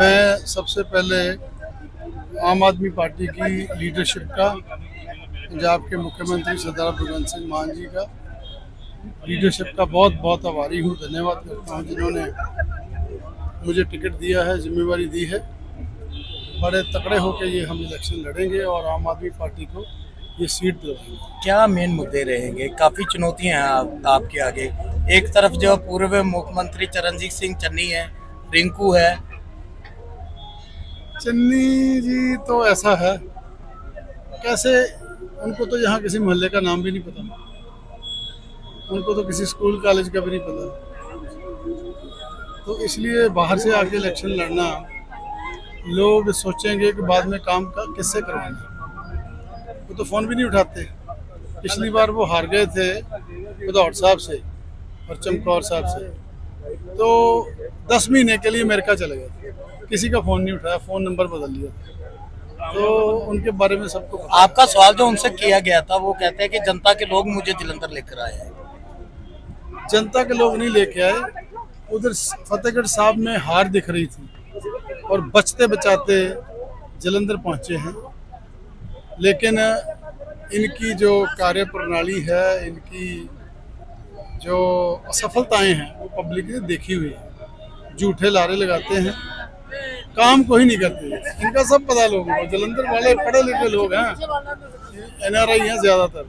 मैं सबसे पहले आम आदमी पार्टी की लीडरशिप का, पंजाब के मुख्यमंत्री सरदार भगवंत सिंह मान जी का लीडरशिप का बहुत बहुत आभारी हूँ, धन्यवाद करता हूँ जिन्होंने मुझे टिकट दिया है, जिम्मेवारी दी है। बड़े तकड़े होकर ये हम इलेक्शन लड़ेंगे और आम आदमी पार्टी को ये सीट दिलाएंगे। क्या मेन मुद्दे रहेंगे? काफ़ी चुनौतियाँ हैं आपके आगे। एक तरफ जो पूर्व मुख्यमंत्री चरणजीत सिंह चन्नी है, रिंकू है। चन्नी जी तो ऐसा है, कैसे उनको तो यहाँ किसी मोहल्ले का नाम भी नहीं पता, उनको तो किसी स्कूल कॉलेज का भी नहीं पता। तो इसलिए बाहर से आके इलेक्शन लड़ना, लोग सोचेंगे कि बाद में काम का किससे करवाना। वो तो फ़ोन भी नहीं उठाते। पिछली बार वो हार गए थे भदौर साहब से और चमकौर साहब से, तो 10 महीने के लिए अमेरिका चले गए, किसी का फ़ोन नहीं उठाया, फ़ोन नंबर बदल लिया। तो उनके बारे में सबको। आपका सवाल जो उनसे किया गया था, वो कहते हैं कि जनता के लोग मुझे जलंधर लेकर आए हैं। जनता के लोग नहीं लेके आए, उधर फतेहगढ़ साहब में हार दिख रही थी और बचते बचाते जलंधर पहुँचे हैं। लेकिन इनकी जो कार्य प्रणाली है, इनकी जो असफलताएं हैं, वो पब्लिक ने देखी हुई है। झूठे लारे लगाते हैं, काम कोई नहीं करते। इनका सब पता लोगों को, जलंधर वाले पढ़े लिखे लोग हैं, NRI हैं ज़्यादातर।